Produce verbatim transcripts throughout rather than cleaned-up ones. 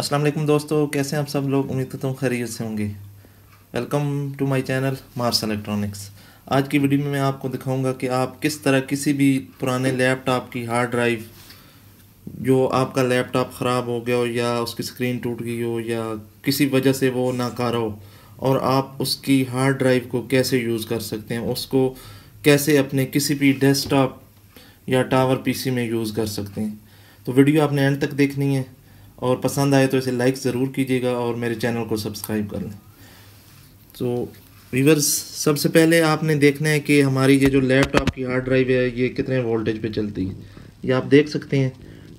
अस्सलाम वालेकुम दोस्तों, कैसे हैं आप सब लोग। उम्मीद करता हूँ खैरियत से होंगे। Welcome to my channel Mars electronics. आज की वीडियो में मैं आपको दिखाऊंगा कि आप किस तरह किसी भी पुराने लैपटॉप की हार्ड ड्राइव, जो आपका लैपटॉप ख़राब हो गया हो या उसकी स्क्रीन टूट गई हो या किसी वजह से वो नाकारा हो, और आप उसकी हार्ड ड्राइव को कैसे यूज़ कर सकते हैं, उसको कैसे अपने किसी भी डेस्कटॉप या टावर पीसी में यूज़ कर सकते हैं। तो वीडियो आपने एंड तक देखनी है और पसंद आए तो इसे लाइक ज़रूर कीजिएगा और मेरे चैनल को सब्सक्राइब कर लें। तो व्यूअर्स, सबसे पहले आपने देखना है कि हमारी ये जो लैपटॉप की हार्ड ड्राइव है ये कितने वोल्टेज पे चलती है। ये आप देख सकते हैं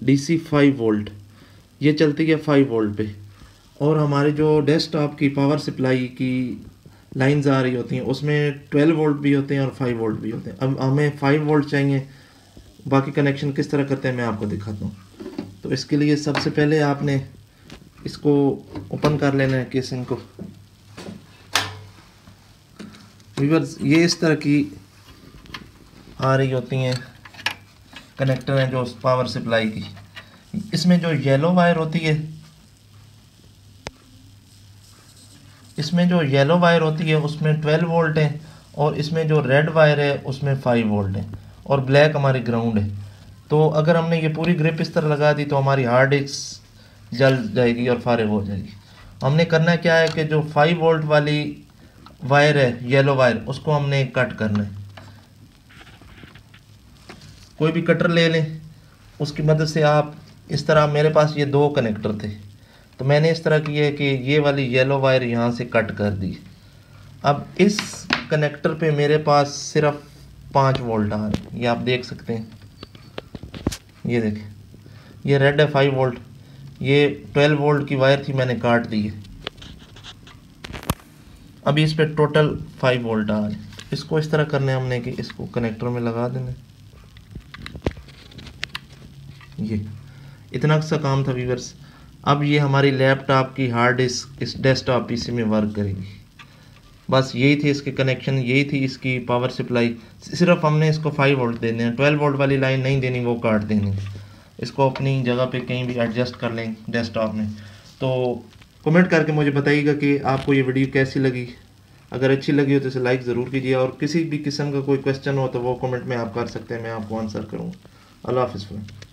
डीसी फाइव वोल्ट ये चलती है फाइव वोल्ट पे, और हमारे जो डेस्कटॉप की पावर सप्लाई की लाइंस आ रही होती हैं उसमें ट्वेल्व वोल्ट भी होते हैं और फाइव वोल्ट भी होते हैं। अब हमें फाइव वोल्ट चाहिए, बाकी कनेक्शन किस तरह करते हैं मैं आपको दिखाता हूँ। तो इसके लिए सबसे पहले आपने इसको ओपन कर लेना है केसिंग को। व्यूअर्स, ये इस तरह की आ रही होती हैं कनेक्टर हैं जो पावर सप्लाई की। इसमें जो येलो वायर होती है इसमें जो येलो वायर होती है उसमें ट्वेल्व वोल्ट है, और इसमें जो रेड वायर है उसमें फाइव वोल्ट है, और ब्लैक हमारी ग्राउंड है। तो अगर हमने ये पूरी ग्रिप इस तरह लगा दी तो हमारी हार्ड डिस्क जल जाएगी और फारिग हो जाएगी। हमने करना क्या है कि जो फाइव वोल्ट वाली वायर है, येलो वायर, उसको हमने कट करना है। कोई भी कटर ले लें, उसकी मदद से आप इस तरह, मेरे पास ये दो कनेक्टर थे तो मैंने इस तरह किया है कि ये वाली येलो वायर यहाँ से कट कर दी। अब इस कनेक्टर पे मेरे पास सिर्फ पाँच वोल्ट आ रहा है, ये आप देख सकते हैं। ये देखें, ये रेड है फाइव वोल्ट, ये ट्वेल्व वोल्ट की वायर थी मैंने काट दी है। अभी इस पर टोटल फाइव वोल्ट आ रहे हैं। इसको इस तरह करने हमने कि इसको कनेक्टर में लगा देना। ये इतना सा काम था व्यूअर्स। अब ये हमारी लैपटॉप की हार्ड डिस्क इस डेस्कटॉप पीसी में वर्क करेगी। बस यही थी इसके कनेक्शन, यही थी इसकी पावर सप्लाई। सिर्फ हमने इसको फाइव वोल्ट देने हैं, ट्वेल्व वोल्ट वाली लाइन नहीं देनी, वो काट देनी। इसको अपनी जगह पे कहीं भी एडजस्ट कर लें डेस्कटॉप में। तो कमेंट करके मुझे बताइएगा कि आपको ये वीडियो कैसी लगी। अगर अच्छी लगी हो तो इसे लाइक ज़रूर कीजिए, और किसी भी किस्म का कोई क्वेश्चन हो तो वो कमेंट में आप कर सकते हैं, मैं आपको आंसर करूँगा। अल्लाह हाफ़िज़।